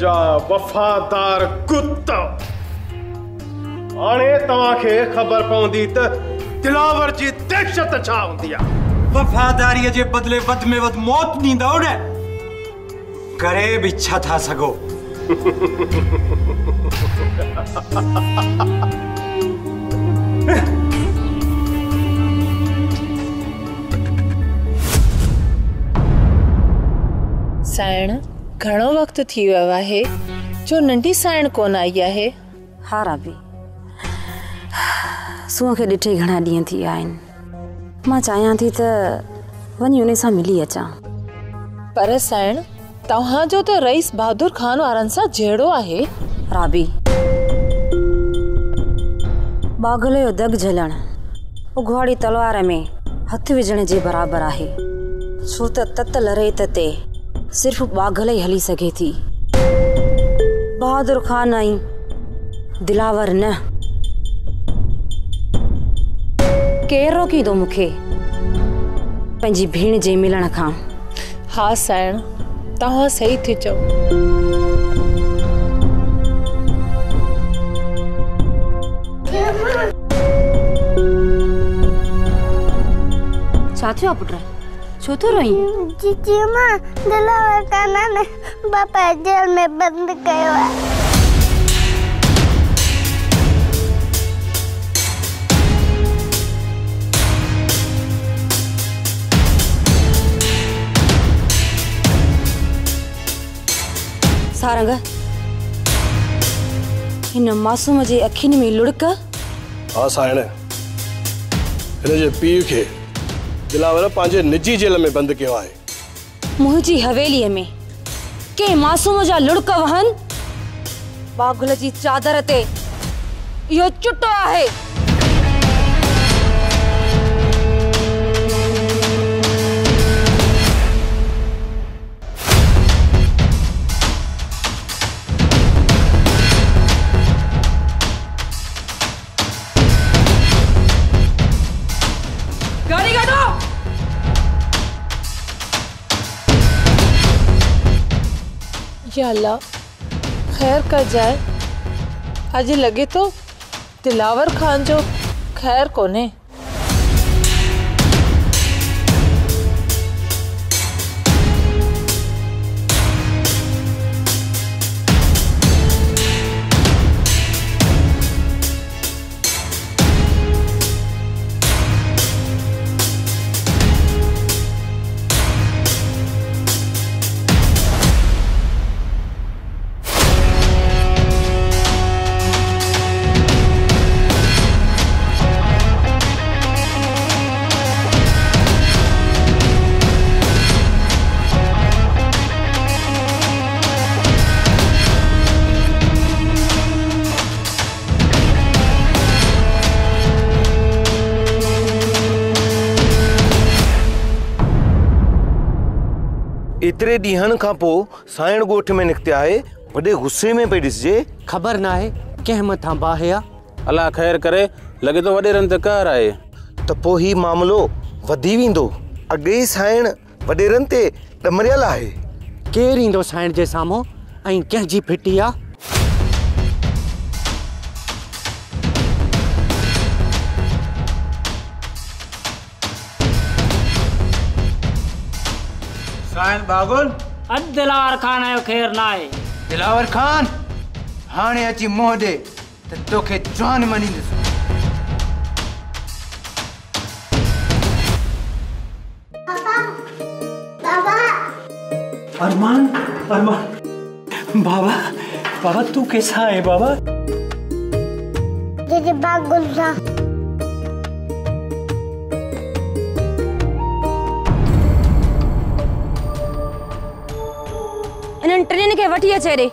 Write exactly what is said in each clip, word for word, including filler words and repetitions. जा वफादार कुत्ता। आने तवाखे खबर पौंदी त दिलावर जी दहशत छाउंदी आ। वफादारी जे बदले वध में वध मौत नी दौड़े करे भी इच्छा था सगो। सायण घणो वक्त थी वियो आहे जो नंढी सायण कोन आई आहे। हा राबी सुअ के डिठे घणा डी थी आइन। मां चाहिया थी त वनी उन सा मिली अचा। पर सायण तहां जो तो रईस बहादुर खान वारन सा जेड़ो आहे। राबी बागल यो दग झलण उघवाड़ी तलवार में हथ विझण जे बराबर आहे। छो त तत लरेत ते सिर्फ बाघल ही हली सके थी। बहादुर खान आई दिलावर न केर रोकी दो मुखे पंजी भीण जे मिलण खां। हाँ सायण तहां सही थी चो। साथियो पुटरा छो तो रोई? जीजी मां दिलावर काना ने बापा जेल में बंद कयो है। सारंग इन मासूम जी अखिन में लुड़क। हां सायण इन जे पी के दिलावर पांजे निजी जेल में बंद किया है। मुझी हवेली में के मासूम जा लुड़क वहन बागुल जी चादर ते यो चुटो है। या अल्लाह खैर कर जाए। आज लगे तो दिलावर खान जो खैर कोने। इतरे डीहन का पो सायण गोठ में निकत्या है। बड़े गुस्से में पे दिसजे। खबर ना है केह मथा बाहया। अल्लाह खैर करे लगे तो वडे रंत कर आए तो पो ही मामलो वधी विंदो। अगे सायण वडे रंते डमरियल है। केर इंदो सायण जे सामो आई केह जी फिटिया। सायण बागुल अद दिलावर खान आयो खैर ना है। दिलावर खान हाने अची मोह दे तो तोखे जान मनी दस। पापा बाबा अरमान अरमान बाबा बाबा तू कैसा है बाबा? जीजी बागुल सा ट्रेन के वठी अचेरे।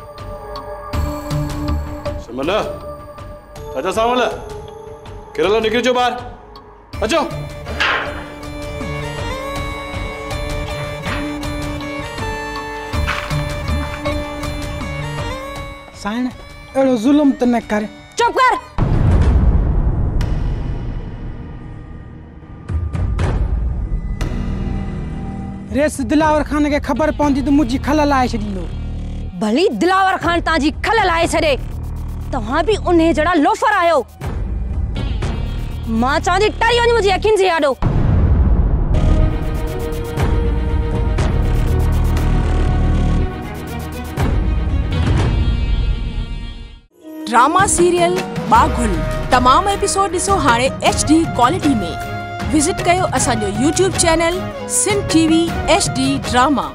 समला ताजा सावला केरला निकल जो बाहर अचो। सायण एड़ो जुल्म त न कर। चुप कर। रेस दिलावर खान के खबर पौंदी तो मुझी खलल आए छो। भली दिलावर खान ताजी खल लाए छे तहां भी उन्हें जड़ा लोफर आयो। मां चांदी टरी वनी मुझे अखिन से आडो। ड्रामा सीरियल बाघुल तमाम एपिसोड दिसो हाणे एच डी क्वालिटी में। विजिट कयो असा जो YouTube channel Sindh TV H D drama.